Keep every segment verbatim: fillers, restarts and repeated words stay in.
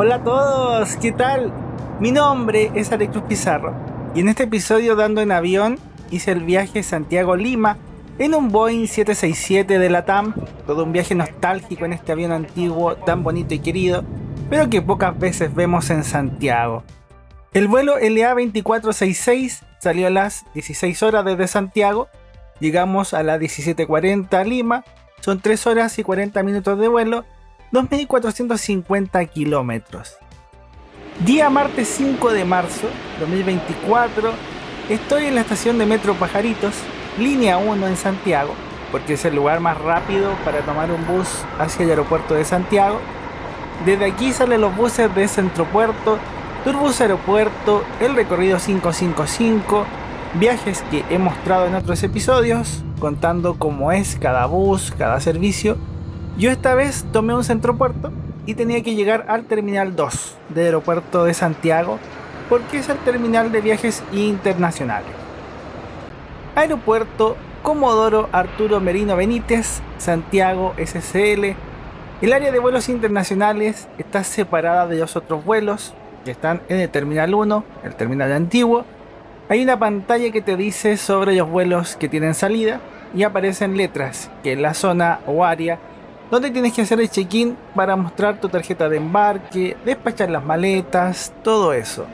Hola a todos, ¿qué tal? Mi nombre es Alex Cruz Pizarro y en este episodio Dando en Avión hice el viaje Santiago-Lima en un Boeing siete sesenta y siete de LATAM, todo un viaje nostálgico en este avión antiguo tan bonito y querido, pero que pocas veces vemos en Santiago. El vuelo L A veinticuatro sesenta y seis salió a las dieciséis horas desde Santiago, llegamos a las diecisiete cuarenta a Lima, son tres horas y cuarenta minutos de vuelo, dos mil cuatrocientos cincuenta kilómetros. Día martes cinco de marzo de dos mil veinticuatro, estoy en la estación de metro Pajaritos, línea uno en Santiago, porque es el lugar más rápido para tomar un bus hacia el aeropuerto de Santiago. Desde aquí salen los buses de Centropuerto, Turbus Aeropuerto, el recorrido cinco cinco cinco, viajes que he mostrado en otros episodios, contando cómo es cada bus, cada servicio. Yo esta vez tomé un Centropuerto y tenía que llegar al Terminal dos del aeropuerto de Santiago, porque es el terminal de viajes internacionales. Aeropuerto Comodoro Arturo Merino Benítez, Santiago S C L. El área de vuelos internacionales está separada de los otros vuelos que están en el Terminal uno, el terminal antiguo. Hay una pantalla que te dice sobre los vuelos que tienen salida y aparecen letras que es la zona o área donde tienes que hacer el check-in para mostrar tu tarjeta de embarque, despachar las maletas, todo eso.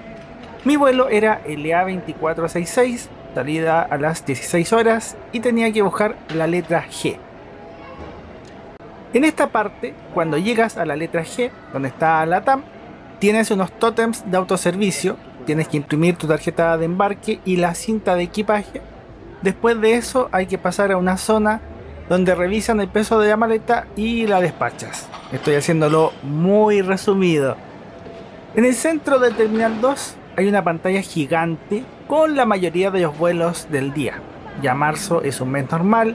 Mi vuelo era L A veinticuatro sesenta y seis, salida a las dieciséis horas y tenía que buscar la letra G. En esta parte, cuando llegas a la letra G, donde está LATAM, tienes unos tótems de autoservicio, tienes que imprimir tu tarjeta de embarque y la cinta de equipaje. Después de eso hay que pasar a una zona donde revisan el peso de la maleta y la despachas. Estoy haciéndolo muy resumido. En el centro del Terminal dos hay una pantalla gigante con la mayoría de los vuelos del día. Ya marzo es un mes normal,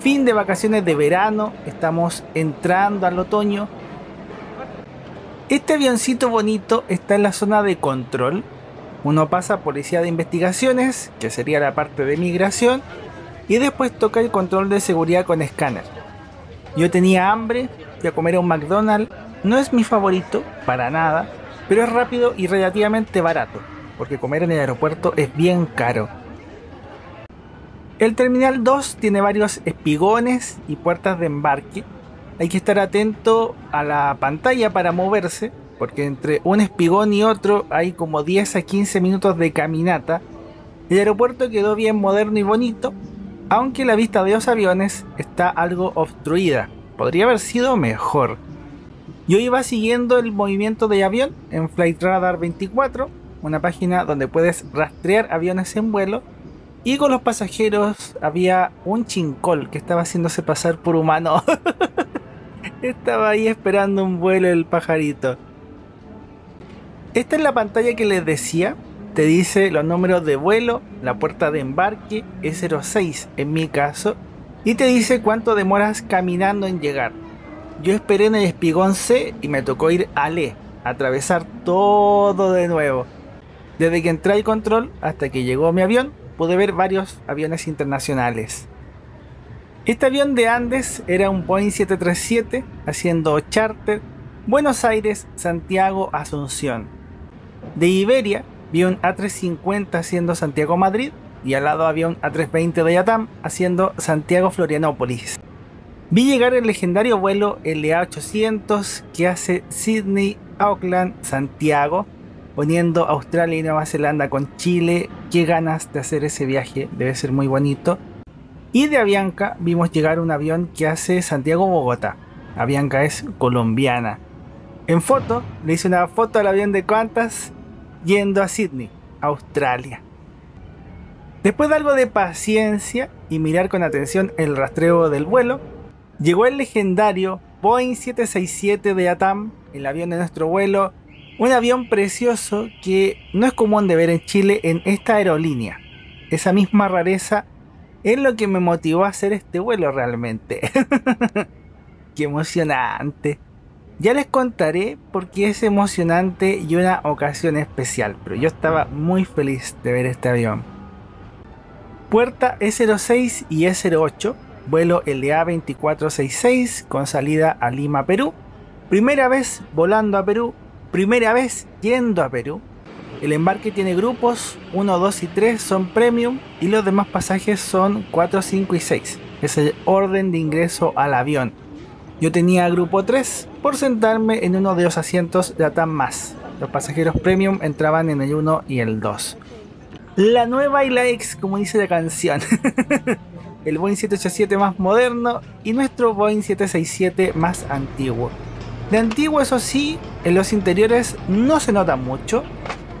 fin de vacaciones de verano, estamos entrando al otoño. Este avioncito bonito está en la zona de control. Uno pasa policía de investigaciones, que sería la parte de migración, y después toca el control de seguridad con escáner. Yo tenía hambre, fui a comer a un McDonald's, no es mi favorito, para nada, pero es rápido y relativamente barato, porque comer en el aeropuerto es bien caro. El Terminal dos tiene varios espigones y puertas de embarque. Hay que estar atento a la pantalla para moverse, porque entre un espigón y otro hay como diez a quince minutos de caminata. El aeropuerto quedó bien moderno y bonito, aunque la vista de los aviones está algo obstruida, podría haber sido mejor. Yo iba siguiendo el movimiento del avión en Flightradar veinticuatro, una página donde puedes rastrear aviones en vuelo, y con los pasajeros había un chincol que estaba haciéndose pasar por humano. Estaba ahí esperando un vuelo el pajarito. Esta es la pantalla que les decía. Te dice los números de vuelo, la puerta de embarque es cero seis en mi caso, y te dice cuánto demoras caminando en llegar. Yo esperé en el espigón C y me tocó ir al E, atravesar todo de nuevo. Desde que entré al control hasta que llegó mi avión, pude ver varios aviones internacionales. Este avión de Andes era un Boeing siete treinta y siete haciendo charter, Buenos Aires, Santiago, Asunción. De Iberia vi un A trescientos cincuenta haciendo Santiago-Madrid y al lado había un A trescientos veinte de LATAM haciendo Santiago-Florianópolis. Vi llegar el legendario vuelo L A ochocientos que hace Sydney, Auckland, Santiago, uniendo Australia y Nueva Zelanda con Chile. Qué ganas de hacer ese viaje, debe ser muy bonito. Y de Avianca vimos llegar un avión que hace Santiago-Bogotá. Avianca es colombiana. En foto, le hice una foto al avión de Qantas yendo a Sydney, Australia. Después de algo de paciencia y mirar con atención el rastreo del vuelo, llegó el legendario Boeing siete sesenta y siete de LATAM, el avión de nuestro vuelo, un avión precioso que no es común de ver en Chile en esta aerolínea. Esa misma rareza es lo que me motivó a hacer este vuelo realmente. ¡Qué emocionante! Ya les contaré por qué es emocionante y una ocasión especial, pero yo estaba muy feliz de ver este avión. Puerta E cero seis y E cero ocho, vuelo L A veinticuatro sesenta y seis con salida a Lima, Perú. Primera vez volando a Perú, Primera vez yendo a Perú. El embarque tiene grupos uno, dos y tres son premium y los demás pasajes son cuatro, cinco y seis. Es el orden de ingreso al avión. Yo tenía grupo tres por sentarme en uno de los asientos LATAM más. Los pasajeros premium entraban en el uno y el dos. La nueva y la ex, como dice la canción. El Boeing siete ochenta y siete más moderno y nuestro Boeing siete sesenta y siete más antiguo. De antiguo, eso sí, en los interiores no se nota mucho,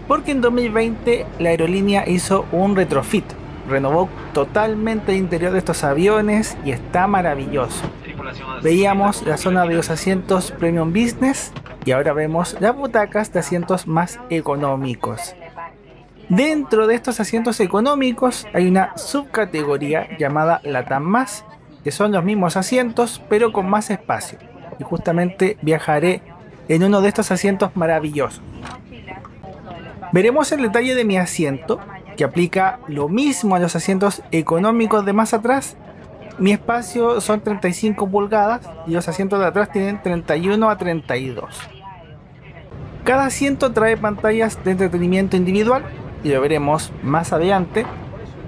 porque en dos mil veinte la aerolínea hizo un retrofit, renovó totalmente el interior de estos aviones y está maravilloso. Veíamos la zona de los asientos Premium Business y ahora vemos las butacas de asientos más económicos. Dentro de estos asientos económicos hay una subcategoría llamada LATAM más, que son los mismos asientos pero con más espacio. Y justamente viajaré en uno de estos asientos maravillosos. Veremos el detalle de mi asiento, que aplica lo mismo a los asientos económicos de más atrás. Mi espacio son treinta y cinco pulgadas y los asientos de atrás tienen treinta y uno a treinta y dos. Cada asiento trae pantallas de entretenimiento individual, y lo veremos más adelante,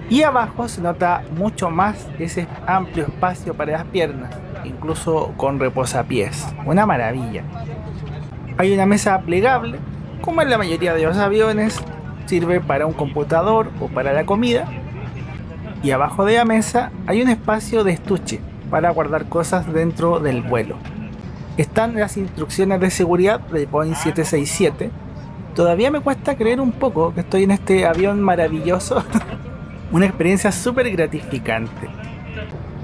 y abajo se nota mucho más ese amplio espacio para las piernas, incluso con reposapiés, una maravilla. Hay una mesa plegable, como en la mayoría de los aviones, sirve para un computador o para la comida, y abajo de la mesa hay un espacio de estuche para guardar cosas dentro del vuelo. Están las instrucciones de seguridad del Boeing siete sesenta y siete. Todavía me cuesta creer un poco que estoy en este avión maravilloso. Una experiencia súper gratificante.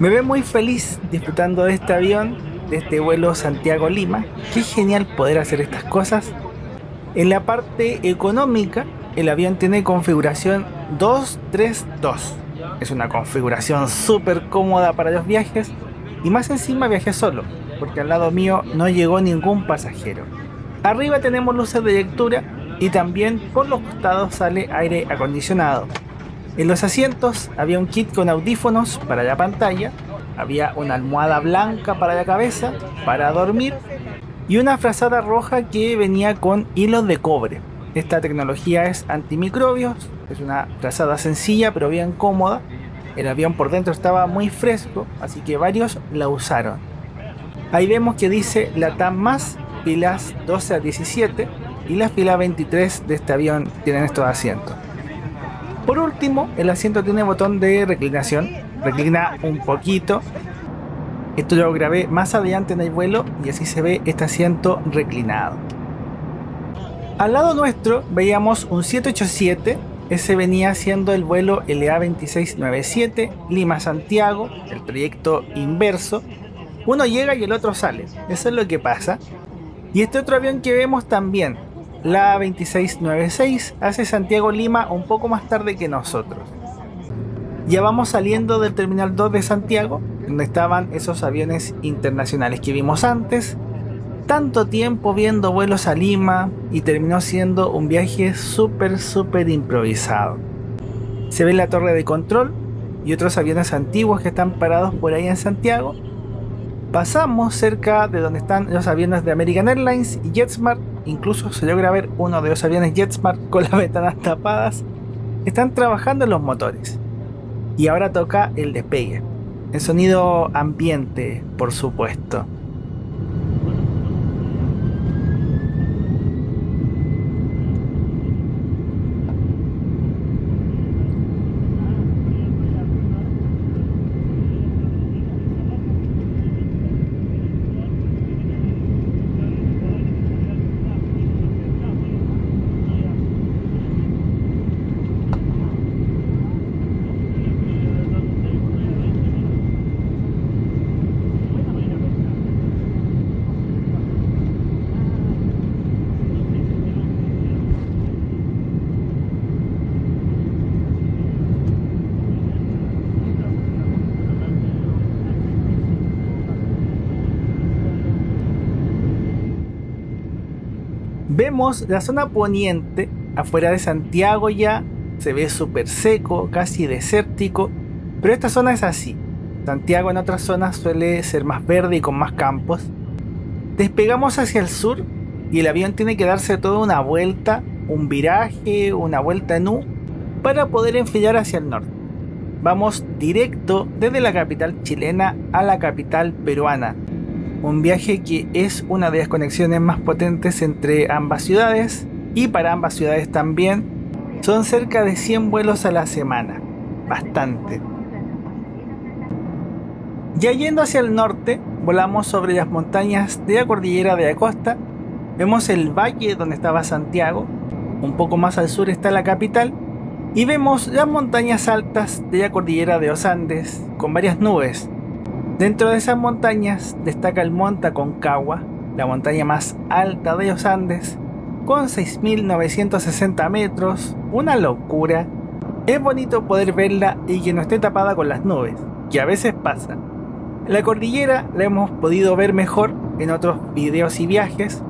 Me ve muy feliz disfrutando de este avión, de este vuelo Santiago-Lima. Qué genial poder hacer estas cosas. En la parte económica, el avión tiene configuración dos tres dos. Es una configuración súper cómoda para los viajes. Y más encima viajé solo, porque al lado mío no llegó ningún pasajero. Arriba tenemos luces de lectura y también por los costados sale aire acondicionado. En los asientos había un kit con audífonos para la pantalla, había una almohada blanca para la cabeza, para dormir, y una frazada roja que venía con hilos de cobre. Esta tecnología es antimicrobios, es una frazada sencilla pero bien cómoda. El avión por dentro estaba muy fresco, así que varios la usaron. Ahí vemos que dice LATAM más, filas doce a diecisiete, y la fila veintitrés de este avión tienen estos asientos. Por último, el asiento tiene botón de reclinación, reclina un poquito. Esto lo grabé más adelante en el vuelo y así se ve este asiento reclinado. Al lado nuestro veíamos un siete ochenta y siete, ese venía siendo el vuelo L A veintiséis noventa y siete Lima-Santiago, el trayecto inverso. Uno llega y el otro sale, eso es lo que pasa. Y este otro avión que vemos también, la veintiséis noventa y seis, hace Santiago-Lima un poco más tarde que nosotros. Ya vamos saliendo del Terminal dos de Santiago, donde estaban esos aviones internacionales que vimos antes. Tanto tiempo viendo vuelos a Lima y terminó siendo un viaje súper, súper improvisado. Se ve la torre de control y otros aviones antiguos que están parados por ahí en Santiago. Pasamos cerca de donde están los aviones de American Airlines y JetSmart. Incluso se logra ver uno de los aviones JetSmart con las ventanas tapadas. Están trabajando en los motores. Y ahora toca el despegue. En sonido ambiente, por supuesto. Vemos la zona poniente, afuera de Santiago ya, se ve súper seco, casi desértico, pero esta zona es así. Santiago en otras zonas suele ser más verde y con más campos. Despegamos hacia el sur y el avión tiene que darse toda una vuelta, un viraje, una vuelta en U para poder enfriar hacia el norte. Vamos directo desde la capital chilena a la capital peruana, un viaje que es una de las conexiones más potentes entre ambas ciudades y para ambas ciudades también. Son cerca de cien vuelos a la semana, bastante. Ya yendo hacia el norte, volamos sobre las montañas de la cordillera de la costa. Vemos el valle donde estaba Santiago, un poco más al sur está la capital, y vemos las montañas altas de la cordillera de los Andes, con varias nubes. Dentro de esas montañas destaca el Monte Aconcagua, la montaña más alta de los Andes, con seis mil novecientos sesenta metros, una locura. Es bonito poder verla y que no esté tapada con las nubes, que a veces pasa. La cordillera la hemos podido ver mejor en otros videos y viajes,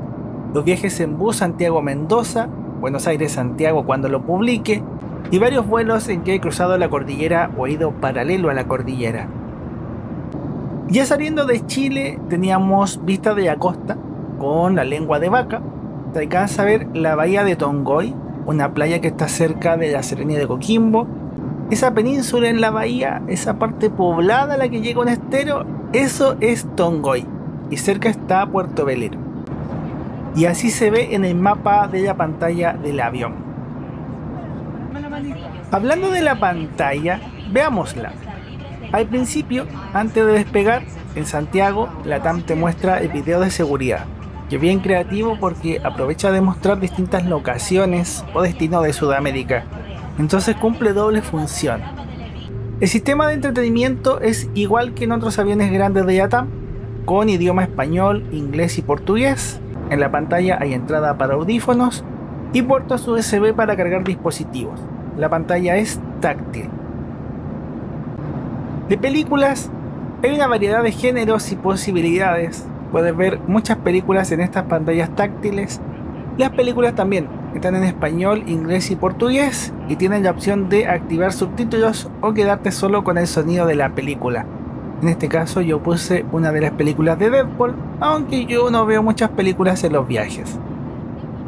los viajes en bus Santiago-Mendoza, Buenos Aires-Santiago cuando lo publique, y varios vuelos en que he cruzado la cordillera o he ido paralelo a la cordillera. Ya saliendo de Chile teníamos vista de la costa con la lengua de vaca. Te alcanza a ver la bahía de Tongoy, una playa que está cerca de la Serranía de Coquimbo. Esa península en la bahía, esa parte poblada a la que llega un estero, eso es Tongoy, y cerca está Puerto Velero. Y así se ve en el mapa de la pantalla del avión. Hablando de la pantalla, veámosla. Al principio, antes de despegar, en Santiago, LATAM te muestra el video de seguridad, que es bien creativo porque aprovecha de mostrar distintas locaciones o destinos de Sudamérica. Entonces cumple doble función. El sistema de entretenimiento es igual que en otros aviones grandes de LATAM, con idioma español, inglés y portugués. En la pantalla hay entrada para audífonos y puertos U S B para cargar dispositivos. La pantalla es táctil. De películas, hay una variedad de géneros y posibilidades. Puedes ver muchas películas en estas pantallas táctiles. Las películas también están en español, inglés y portugués, y tienen la opción de activar subtítulos o quedarte solo con el sonido de la película. En este caso yo puse una de las películas de Deadpool, aunque yo no veo muchas películas en los viajes.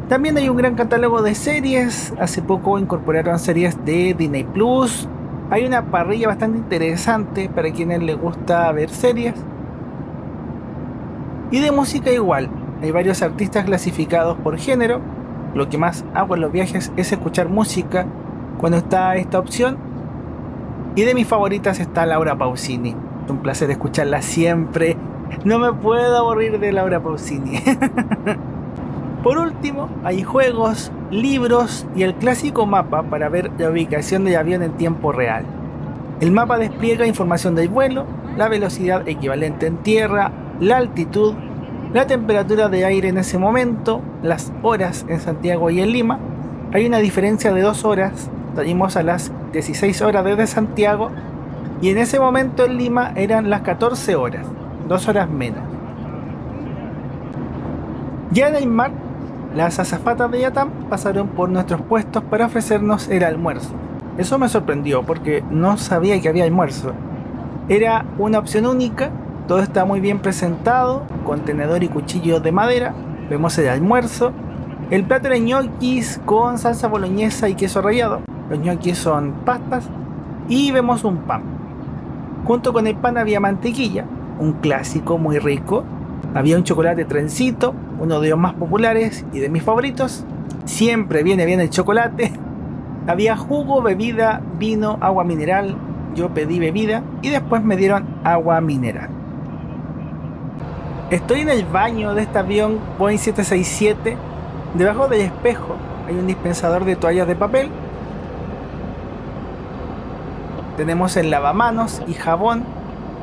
También hay un gran catálogo de series. Hace poco incorporaron series de Disney Plus. Hay una parrilla bastante interesante para quienes les gusta ver series. Y de música igual, hay varios artistas clasificados por género. Lo que más hago en los viajes es escuchar música cuando está esta opción. Y de mis favoritas está Laura Pausini. Un placer escucharla siempre. No me puedo aburrir de Laura Pausini. Por último, hay juegos, libros y el clásico mapa para ver la ubicación del avión en tiempo real. El mapa despliega información del vuelo, la velocidad equivalente en tierra, la altitud, la temperatura de aire en ese momento, las horas en Santiago y en Lima. Hay una diferencia de dos horas, salimos a las dieciséis horas desde Santiago y en ese momento en Lima eran las catorce horas, dos horas menos. Ya en el mar, las azafatas de LATAM pasaron por nuestros puestos para ofrecernos el almuerzo. Eso me sorprendió porque no sabía que había almuerzo. Era una opción única. Todo está muy bien presentado, con tenedor y cuchillo de madera. Vemos el almuerzo. El plato de ñoquis con salsa boloñesa y queso rallado. Los ñoquis son pastas. Y vemos un pan. Junto con el pan había mantequilla, un clásico muy rico. Había un chocolate trencito, uno de los más populares y de mis favoritos. Siempre viene bien el chocolate. Había jugo, bebida, vino, agua mineral. Yo pedí bebida y después me dieron agua mineral. Estoy en el baño de este avión Boeing siete seis siete. Debajo del espejo hay un dispensador de toallas de papel. Tenemos el lavamanos y jabón.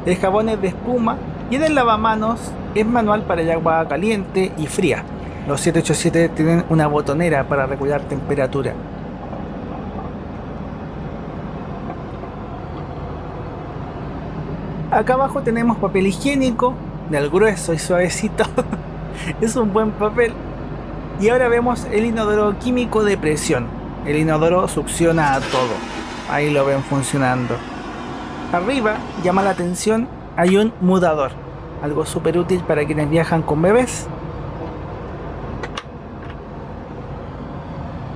El jabón es de espuma y en el lavamanos es manual para el agua caliente y fría. Los siete ochenta y siete tienen una botonera para regular temperatura. Acá abajo tenemos papel higiénico, del grueso y suavecito. Es un buen papel. Y ahora vemos el inodoro químico de presión. El inodoro succiona a todo. Ahí lo ven funcionando. Arriba, llama la atención, hay un mudador, algo súper útil para quienes viajan con bebés.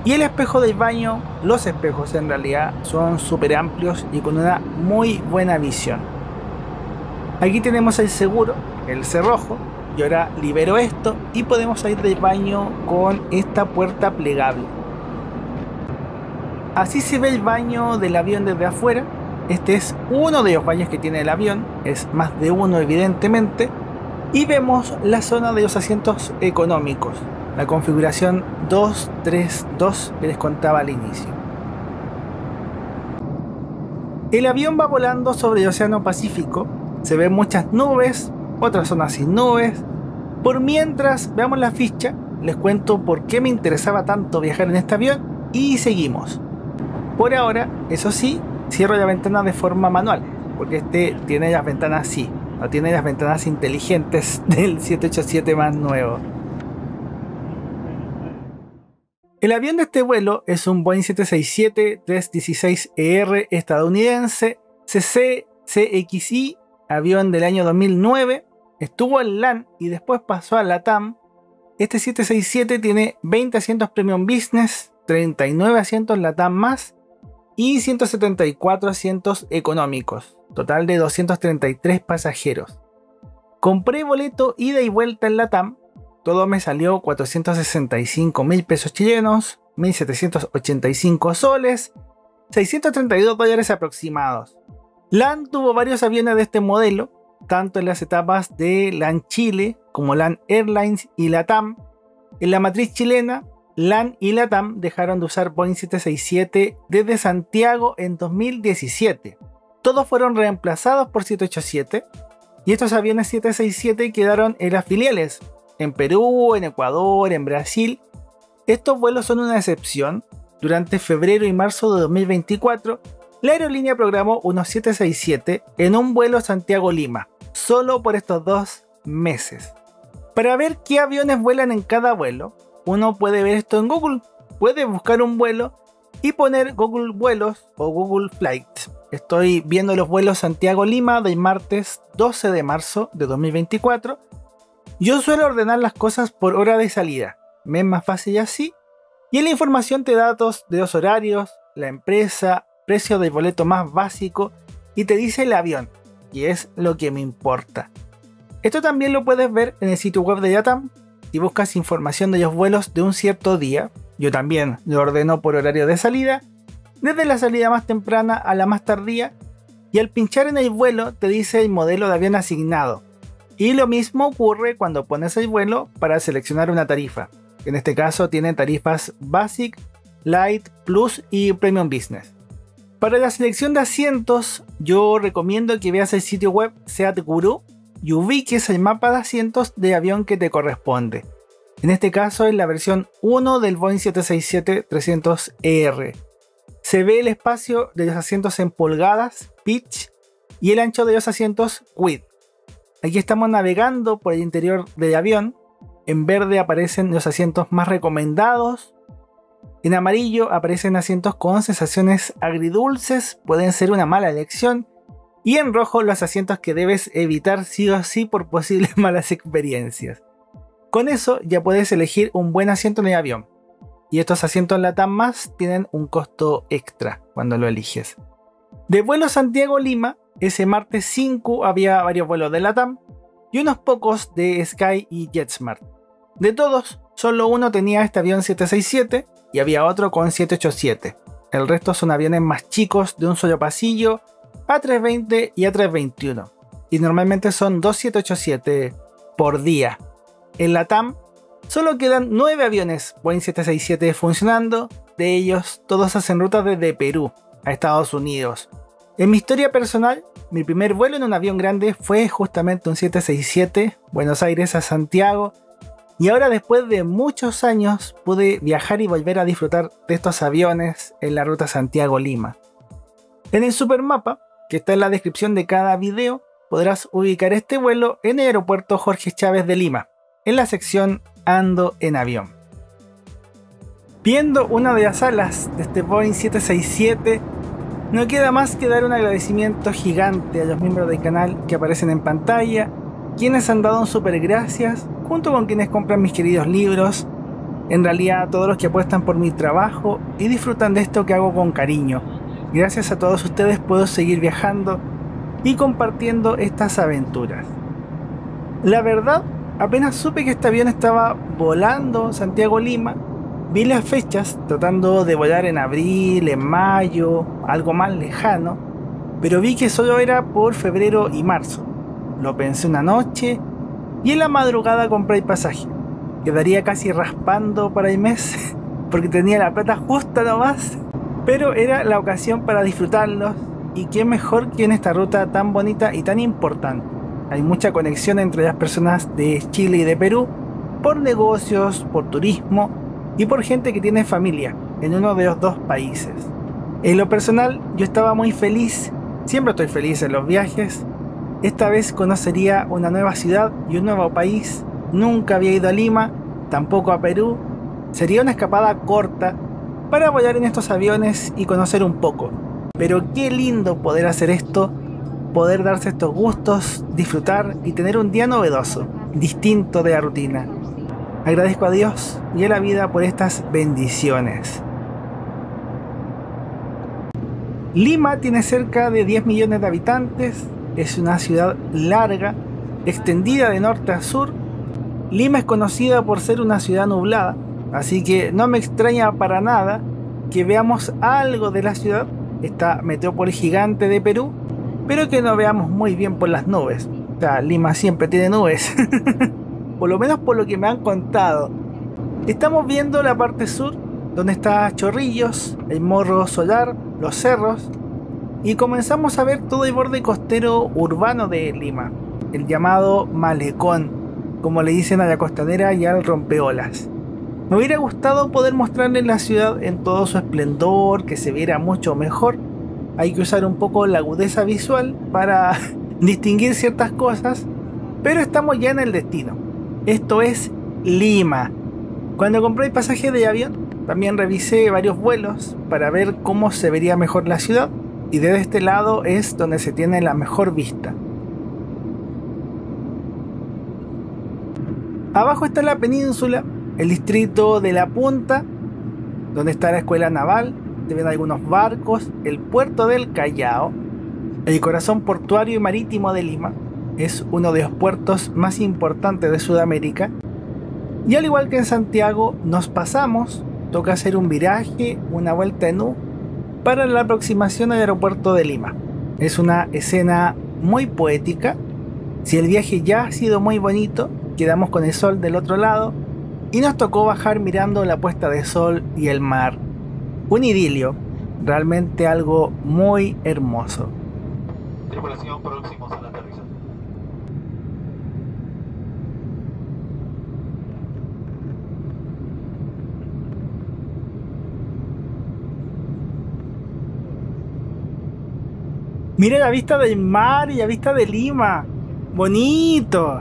Y el espejo del baño, los espejos en realidad, son súper amplios y con una muy buena visión. Aquí tenemos el seguro, el cerrojo, y ahora libero esto y podemos salir del baño con esta puerta plegable. Así se ve el baño del avión desde afuera. Este es uno de los baños que tiene el avión, es más de uno evidentemente. Y vemos la zona de los asientos económicos, la configuración dos tres dos que les contaba al inicio. El avión va volando sobre el Océano Pacífico, se ven muchas nubes, otras zonas sin nubes. Por mientras veamos la ficha, les cuento por qué me interesaba tanto viajar en este avión y seguimos. Por ahora, eso sí, cierro la ventana de forma manual, porque este tiene las ventanas así, no tiene las ventanas inteligentes del siete ochenta y siete más nuevo. El avión de este vuelo es un Boeing siete sesenta y siete tres dieciséis E R estadounidense C C C X I, avión del año dos mil nueve, estuvo en LAN y después pasó a LATAM. Este siete sesenta y siete tiene veinte asientos Premium Business, treinta y nueve asientos LATAM más y ciento setenta y cuatro asientos económicos, total de doscientos treinta y tres pasajeros. Compré boleto ida y vuelta en LATAM, todo me salió cuatrocientos sesenta y cinco mil pesos chilenos, mil setecientos ochenta y cinco soles, seiscientos treinta y dos dólares aproximados. LAN tuvo varios aviones de este modelo, tanto en las etapas de LAN Chile como LAN Airlines y LATAM. En la matriz chilena, LAN y LATAM dejaron de usar Boeing siete sesenta y siete desde Santiago en dos mil diecisiete. Todos fueron reemplazados por siete ochenta y siete y estos aviones siete sesenta y siete quedaron en las filiales, en Perú, en Ecuador, en Brasil. Estos vuelos son una excepción. Durante febrero y marzo de dos mil veinticuatro, la aerolínea programó unos siete sesenta y siete en un vuelo Santiago-Lima, solo por estos dos meses. Para ver qué aviones vuelan en cada vuelo, uno puede ver esto en Google, puede buscar un vuelo y poner Google Vuelos o Google Flights. Estoy viendo los vuelos Santiago-Lima del martes doce de marzo de dos mil veinticuatro. Yo suelo ordenar las cosas por hora de salida, me es más fácil así. Y en la información te da datos de los horarios, la empresa, precio del boleto más básico y te dice el avión, y es lo que me importa. Esto también lo puedes ver en el sitio web de LATAM. Si buscas información de los vuelos de un cierto día, yo también lo ordeno por horario de salida, desde la salida más temprana a la más tardía, y al pinchar en el vuelo te dice el modelo de avión asignado. Y lo mismo ocurre cuando pones el vuelo para seleccionar una tarifa. En este caso tienen tarifas Basic, Light, Plus y Premium Business. Para la selección de asientos, yo recomiendo que veas el sitio web SeatGuru y ubiques el mapa de asientos de avión que te corresponde. En este caso es la versión uno del Boeing siete sesenta y siete trescientos E R. Se ve el espacio de los asientos en pulgadas, pitch, y el ancho de los asientos, width. Aquí estamos navegando por el interior del avión. En verde aparecen los asientos más recomendados. En amarillo aparecen asientos con sensaciones agridulces, pueden ser una mala elección. Y en rojo los asientos que debes evitar sí o sí por posibles malas experiencias. Con eso ya puedes elegir un buen asiento en el avión. Y estos asientos LATAM más tienen un costo extra cuando lo eliges. De vuelo Santiago-Lima, ese martes cinco había varios vuelos de LATAM y unos pocos de Sky y JetSmart. De todos, solo uno tenía este avión siete sesenta y siete y había otro con siete ochenta y siete. El resto son aviones más chicos de un solo pasillo, A trescientos veinte y A trescientos veintiuno. Y normalmente son dos siete ochenta y siete por día. En LATAM solo quedan nueve aviones Boeing siete sesenta y siete funcionando. De ellos, todos hacen rutas desde Perú a Estados Unidos. En mi historia personal, mi primer vuelo en un avión grande fue justamente un siete sesenta y siete, Buenos Aires a Santiago. Y ahora, después de muchos años, pude viajar y volver a disfrutar de estos aviones en la ruta Santiago-Lima. En el supermapa, que está en la descripción de cada video, podrás ubicar este vuelo en el aeropuerto Jorge Chávez de Lima, en la sección Ando en avión. Viendo una de las alas de este Boeing siete sesenta y siete, no queda más que dar un agradecimiento gigante a los miembros del canal que aparecen en pantalla, quienes han dado un super gracias, junto con quienes compran mis queridos libros, en realidad a todos los que apuestan por mi trabajo y disfrutan de esto que hago con cariño. Gracias a todos ustedes puedo seguir viajando y compartiendo estas aventuras. La verdad, apenas supe que este avión estaba volando Santiago-Lima, vi las fechas tratando de volar en abril, en mayo, algo más lejano, pero vi que solo era por febrero y marzo. Lo pensé una noche y en la madrugada compré el pasaje. Quedaría casi raspando para el mes porque tenía la plata justa nomás, pero era la ocasión para disfrutarlos y qué mejor que en esta ruta tan bonita y tan importante. Hay mucha conexión entre las personas de Chile y de Perú por negocios, por turismo y por gente que tiene familia en uno de los dos países. En lo personal yo estaba muy feliz, siempre estoy feliz en los viajes. Esta vez conocería una nueva ciudad y un nuevo país. Nunca había ido a Lima, tampoco a Perú. Sería una escapada corta para volar en estos aviones y conocer un poco. Pero qué lindo poder hacer esto, poder darse estos gustos, disfrutar y tener un día novedoso, distinto de la rutina. Agradezco a Dios y a la vida por estas bendiciones. Lima tiene cerca de diez millones de habitantes. Es una ciudad larga, extendida de norte a sur. Lima es conocida por ser una ciudad nublada, así que no me extraña para nada que veamos algo de la ciudad, esta metrópoli gigante de Perú, pero que no veamos muy bien por las nubes. O sea, Lima siempre tiene nubes, por lo menos por lo que me han contado. Estamos viendo la parte sur, donde está Chorrillos, el Morro Solar, los cerros, y comenzamos a ver todo el borde costero urbano de Lima, el llamado malecón, como le dicen a la costanera y al rompeolas. Me hubiera gustado poder mostrarles la ciudad en todo su esplendor, que se viera mucho mejor. Hay que usar un poco la agudeza visual para distinguir ciertas cosas, pero estamos ya en el destino. Esto es Lima. Cuando compré el pasaje de avión, también revisé varios vuelos para ver cómo se vería mejor la ciudad. Y desde este lado es donde se tiene la mejor vista. Abajo está la península, el distrito de La Punta, donde está la escuela naval, se ven algunos barcos, el puerto del Callao, el corazón portuario y marítimo de Lima, es uno de los puertos más importantes de Sudamérica. Y al igual que en Santiago, nos pasamos, toca hacer un viraje, una vuelta en U, para la aproximación al aeropuerto de Lima. Es una escena muy poética. Si el viaje ya ha sido muy bonito, quedamos con el sol del otro lado y nos tocó bajar mirando la puesta de sol y el mar. Un idilio, realmente algo muy hermoso. Tripulación próximos al aterrizaje. Mira la vista del mar y la vista de Lima. Bonito.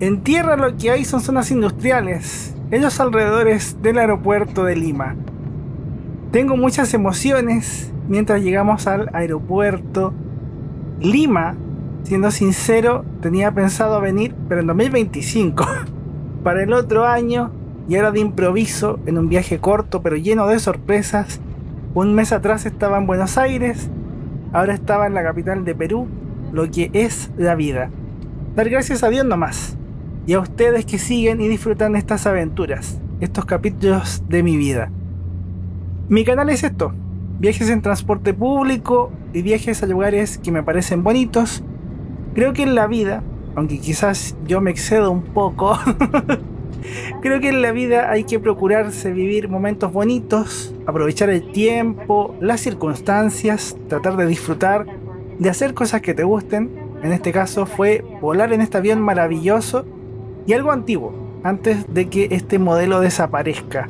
En tierra lo que hay son zonas industriales, en los alrededores del aeropuerto de Lima. Tengo muchas emociones mientras llegamos al aeropuerto. Lima, siendo sincero, tenía pensado venir, pero en dos mil veinticinco, para el otro año, y ahora de improviso, en un viaje corto pero lleno de sorpresas. Un mes atrás estaba en Buenos Aires. Ahora estaba en la capital de Perú, lo que es la vida. Dar gracias a Dios nomás, y a ustedes que siguen y disfrutan estas aventuras, estos capítulos de mi vida. Mi canal es esto, viajes en transporte público y viajes a lugares que me parecen bonitos. Creo que en la vida, aunque quizás yo me excedo un poco, creo que en la vida hay que procurarse vivir momentos bonitos, aprovechar el tiempo, las circunstancias, tratar de disfrutar, de hacer cosas que te gusten. En este caso fue volar en este avión maravilloso y algo antiguo, antes de que este modelo desaparezca.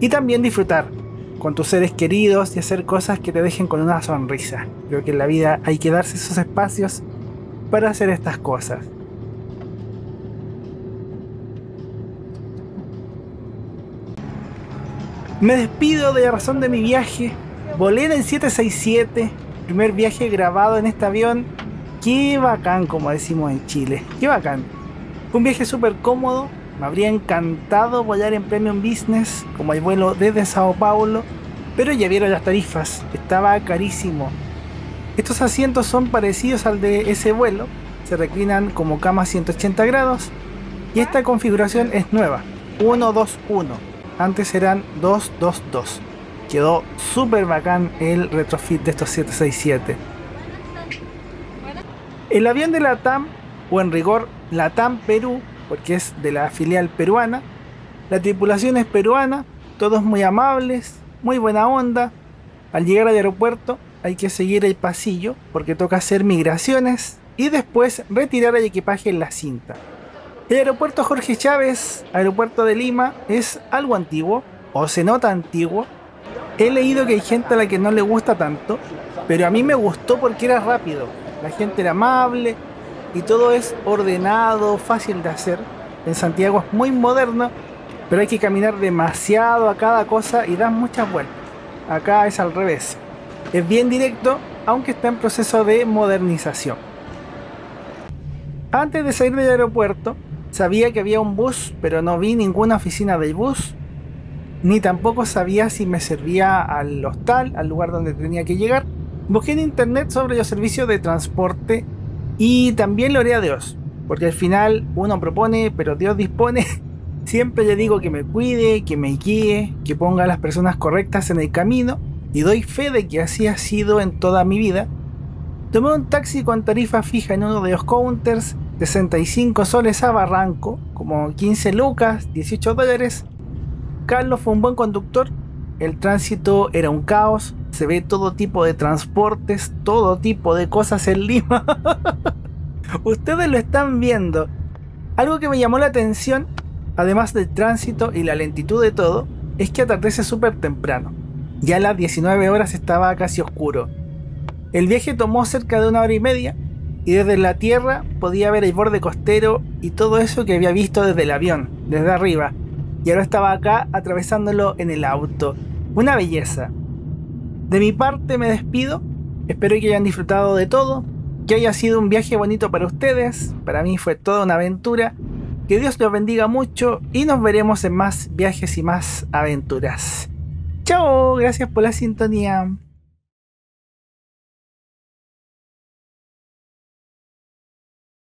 Y también disfrutar con tus seres queridos y hacer cosas que te dejen con una sonrisa. Creo que en la vida hay que darse esos espacios para hacer estas cosas. Me despido de la razón de mi viaje. Volé en el siete seis siete, primer viaje grabado en este avión. Qué bacán, como decimos en Chile, qué bacán. Un viaje súper cómodo, Me habría encantado volar en Premium Business, como el vuelo desde Sao Paulo, pero ya vieron las tarifas, estaba carísimo. Estos asientos son parecidos al de ese vuelo, se reclinan como camas ciento ochenta grados y esta configuración es nueva, uno dos uno, antes eran dos dos dos. Quedó súper bacán el retrofit de estos siete sesenta y siete. El avión de LATAM, o en rigor LATAM Perú, porque es de la filial peruana, la tripulación es peruana, todos muy amables, muy buena onda. Al llegar al aeropuerto hay que seguir el pasillo porque toca hacer migraciones y después retirar el equipaje en la cinta. El aeropuerto Jorge Chávez, aeropuerto de Lima, es algo antiguo, o se nota antiguo. He leído que hay gente a la que no le gusta tanto, pero a mí me gustó porque era rápido, la gente era amable y todo es ordenado, fácil de hacer. En Santiago es muy moderno, pero hay que caminar demasiado a cada cosa y dan muchas vueltas. Acá es al revés, es bien directo, aunque está en proceso de modernización. Antes de salir del aeropuerto, sabía que había un bus, pero no vi ninguna oficina del bus. Ni tampoco sabía si me servía al hostal, al lugar donde tenía que llegar. Busqué en internet sobre los servicios de transporte y también lo oré a Dios, porque al final uno propone, pero Dios dispone. Siempre le digo que me cuide, que me guíe, que ponga a las personas correctas en el camino, y doy fe de que así ha sido en toda mi vida. Tomé un taxi con tarifa fija en uno de los counters, sesenta y cinco soles a Barranco, como quince lucas, dieciocho dólares. Carlos fue un buen conductor, el tránsito era un caos, se ve todo tipo de transportes, todo tipo de cosas en Lima. Ustedes lo están viendo. Algo que me llamó la atención, además del tránsito y la lentitud de todo, es que atardece súper temprano. Ya a las diecinueve horas estaba casi oscuro. El viaje tomó cerca de una hora y media y desde la tierra podía ver el borde costero y todo eso que había visto desde el avión, desde arriba. Y ahora estaba acá atravesándolo en el auto. Una belleza. De mi parte me despido. Espero que hayan disfrutado de todo, que haya sido un viaje bonito para ustedes. Para mí fue toda una aventura. Que Dios los bendiga mucho y nos veremos en más viajes y más aventuras. Chao, gracias por la sintonía.